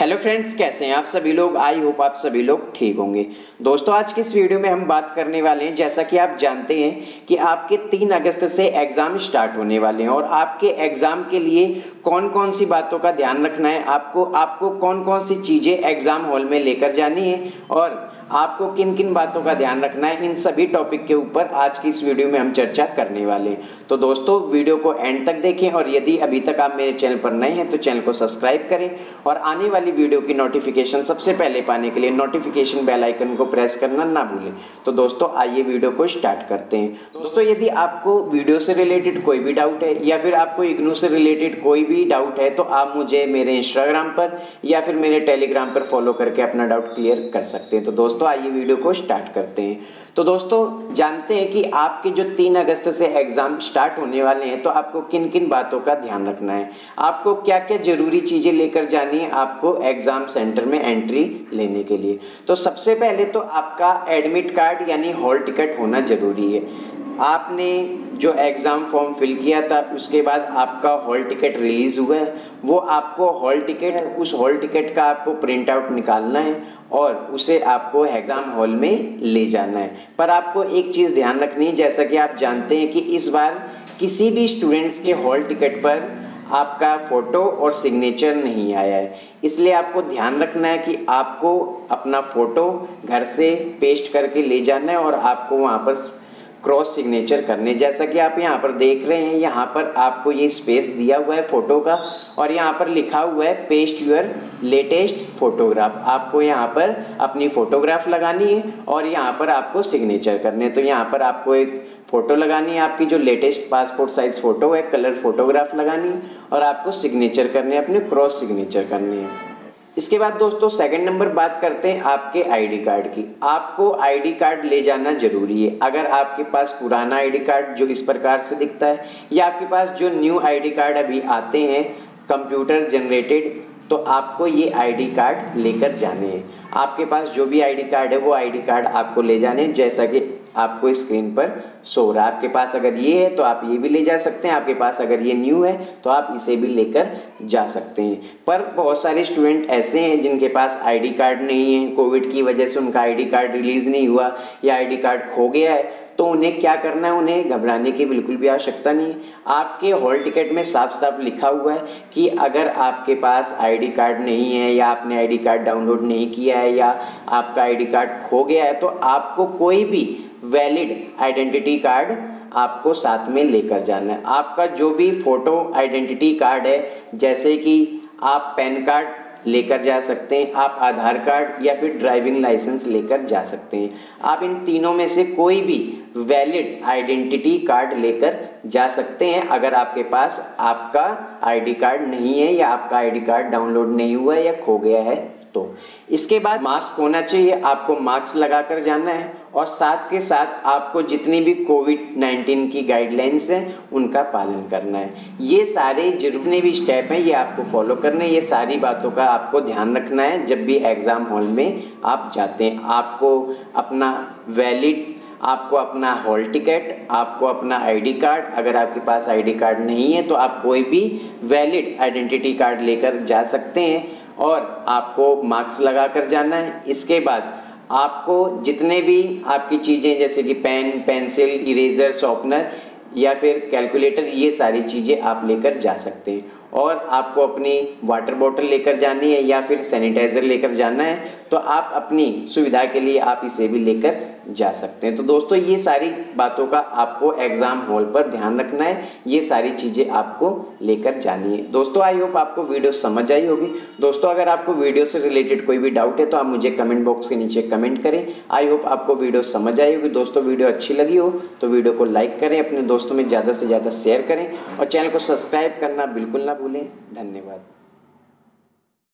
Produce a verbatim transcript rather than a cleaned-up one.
Hello friends, कैसे हैं आप सभी लोग। आई होप आप सभी लोग ठीक होंगे। दोस्तों, आज की इस वीडियो में हम बात करने वाले हैं, जैसा कि आप जानते हैं कि आपके तीन अगस्त से एग्ज़ाम स्टार्ट होने वाले हैं और आपके एग्ज़ाम के लिए कौन कौन सी बातों का ध्यान रखना है, आपको आपको कौन कौन सी चीज़ें एग्ज़ाम हॉल में लेकर जानी है और आपको किन किन बातों का ध्यान रखना है, इन सभी टॉपिक के ऊपर आज की इस वीडियो में हम चर्चा करने वाले हैं। तो दोस्तों, वीडियो को एंड तक देखें और यदि अभी तक आप मेरे चैनल पर नए हैं तो चैनल को सब्सक्राइब करें और आने वाली वीडियो की नोटिफिकेशन सबसे पहले पाने के लिए नोटिफिकेशन बेल आइकन को प्रेस करना ना भूलें। तो दोस्तों, आइए वीडियो को स्टार्ट करते हैं। दोस्तों, यदि आपको वीडियो से रिलेटेड कोई भी डाउट है या फिर आपको इग्नू से रिलेटेड कोई भी डाउट है तो आप मुझे मेरे इंस्टाग्राम पर या फिर मेरे टेलीग्राम पर फॉलो करके अपना डाउट क्लियर कर सकते हैं। तो दोस्तों तो आइए वीडियो को स्टार्ट करते हैं। तो दोस्तों, जानते हैं कि आपके जो तीन अगस्त से एग्ज़ाम स्टार्ट होने वाले हैं तो आपको किन किन बातों का ध्यान रखना है, आपको क्या क्या ज़रूरी चीज़ें लेकर जानी है आपको एग्ज़ाम सेंटर में एंट्री लेने के लिए। तो सबसे पहले तो आपका एडमिट कार्ड यानी हॉल टिकट होना ज़रूरी है। आपने जो एग्ज़ाम फॉर्म फिल किया था उसके बाद आपका हॉल टिकट रिलीज़ हुआ है, वो आपको हॉल टिकट उस हॉल टिकट का आपको प्रिंट आउट निकालना है और उसे आपको एग्ज़ाम हॉल में ले जाना है। पर आपको एक चीज़ ध्यान रखनी है, जैसा कि आप जानते हैं कि इस बार किसी भी स्टूडेंट्स के हॉल टिकट पर आपका फ़ोटो और सिग्नेचर नहीं आया है, इसलिए आपको ध्यान रखना है कि आपको अपना फ़ोटो घर से पेस्ट करके ले जाना है और आपको वहाँ पर क्रॉस सिग्नेचर करने। जैसा कि आप यहाँ पर देख रहे हैं, यहाँ पर आपको ये स्पेस दिया हुआ है फ़ोटो का और यहाँ पर लिखा हुआ है पेस्ट योर लेटेस्ट फ़ोटोग्राफ। आपको यहाँ पर अपनी फ़ोटोग्राफ लगानी है और यहाँ पर आपको सिग्नेचर करने हैं। तो यहाँ पर आपको एक फ़ोटो लगानी है, आपकी जो लेटेस्ट पासपोर्ट साइज़ फ़ोटो है, कलर फ़ोटोग्राफ लगानी है और आपको सिग्नेचर करने हैं, अपने क्रॉस सिग्नेचर करने हैं। इसके बाद दोस्तों, सेकंड नंबर बात करते हैं आपके आईडी कार्ड की। आपको आईडी कार्ड ले जाना ज़रूरी है। अगर आपके पास पुराना आईडी कार्ड जो इस प्रकार से दिखता है या आपके पास जो न्यू आईडी कार्ड अभी आते हैं कंप्यूटर जनरेटेड, तो आपको ये आईडी कार्ड लेकर जाने हैं। आपके पास जो भी आईडी कार्ड है वो आईडी कार्ड आपको ले जाने हैं, जैसा कि आपको स्क्रीन पर शो रहा है। आपके पास अगर ये है तो आप ये भी ले जा सकते हैं, आपके पास अगर ये न्यू है तो आप इसे भी लेकर जा सकते हैं। पर बहुत सारे स्टूडेंट ऐसे हैं जिनके पास आईडी कार्ड नहीं है, कोविड की वजह से उनका आईडी कार्ड रिलीज़ नहीं हुआ या आईडी कार्ड खो गया है, तो उन्हें क्या करना है, उन्हें घबराने की बिल्कुल भी आवश्यकता नहीं। आपके हॉल टिकट में साफ साफ लिखा हुआ है कि अगर आपके पास आईडी कार्ड नहीं है या आपने आईडी कार्ड डाउनलोड नहीं किया है या आपका आईडी कार्ड खो गया है तो आपको कोई भी वैलिड आइडेंटिटी कार्ड आपको साथ में लेकर जाना है। आपका जो भी फ़ोटो आइडेंटिटी कार्ड है, जैसे कि आप पैन कार्ड लेकर जा सकते हैं, आप आधार कार्ड या फिर ड्राइविंग लाइसेंस लेकर जा सकते हैं। आप इन तीनों में से कोई भी वैलिड आइडेंटिटी कार्ड लेकर जा सकते हैं अगर आपके पास आपका आईडी कार्ड नहीं है या आपका आईडी कार्ड डाउनलोड नहीं हुआ है या खो गया है। तो इसके बाद मास्क होना चाहिए, आपको मास्क लगा कर जाना है और साथ के साथ आपको जितनी भी कोविड नाइन्टीन की गाइडलाइंस हैं उनका पालन करना है। ये सारे जितने भी स्टेप हैं ये आपको फॉलो करने हैं, ये सारी बातों का आपको ध्यान रखना है जब भी एग्ज़ाम हॉल में आप जाते हैं। आपको अपना वैलिड आपको अपना हॉल टिकट, आपको अपना आईडी कार्ड, अगर आपके पास आईडी कार्ड नहीं है तो आप कोई भी वैलिड आइडेंटिटी कार्ड लेकर जा सकते हैं और आपको मास्क लगा कर जाना है। इसके बाद आपको जितने भी आपकी चीज़ें जैसे कि पेन, पेंसिल, इरेज़र, शॉर्पनर या फिर कैलकुलेटर, ये सारी चीज़ें आप लेकर जा सकते हैं और आपको अपनी वाटर बॉटल लेकर जानी है या फिर सैनिटाइज़र लेकर जाना है, तो आप अपनी सुविधा के लिए आप इसे भी लेकर जा सकते हैं। तो दोस्तों, ये सारी बातों का आपको एग्ज़ाम हॉल पर ध्यान रखना है, ये सारी चीज़ें आपको लेकर जानी है। दोस्तों, आई होप आपको वीडियो समझ आई होगी। दोस्तों, अगर आपको वीडियो से रिलेटेड कोई भी डाउट है तो आप मुझे कमेंट बॉक्स के नीचे कमेंट करें। आई होप आपको वीडियो समझ आई होगी। दोस्तों, वीडियो अच्छी लगी हो तो वीडियो को लाइक करें, अपने दोस्तों में ज़्यादा से ज़्यादा शेयर करें और चैनल को सब्सक्राइब करना बिल्कुल ना भूलें। धन्यवाद।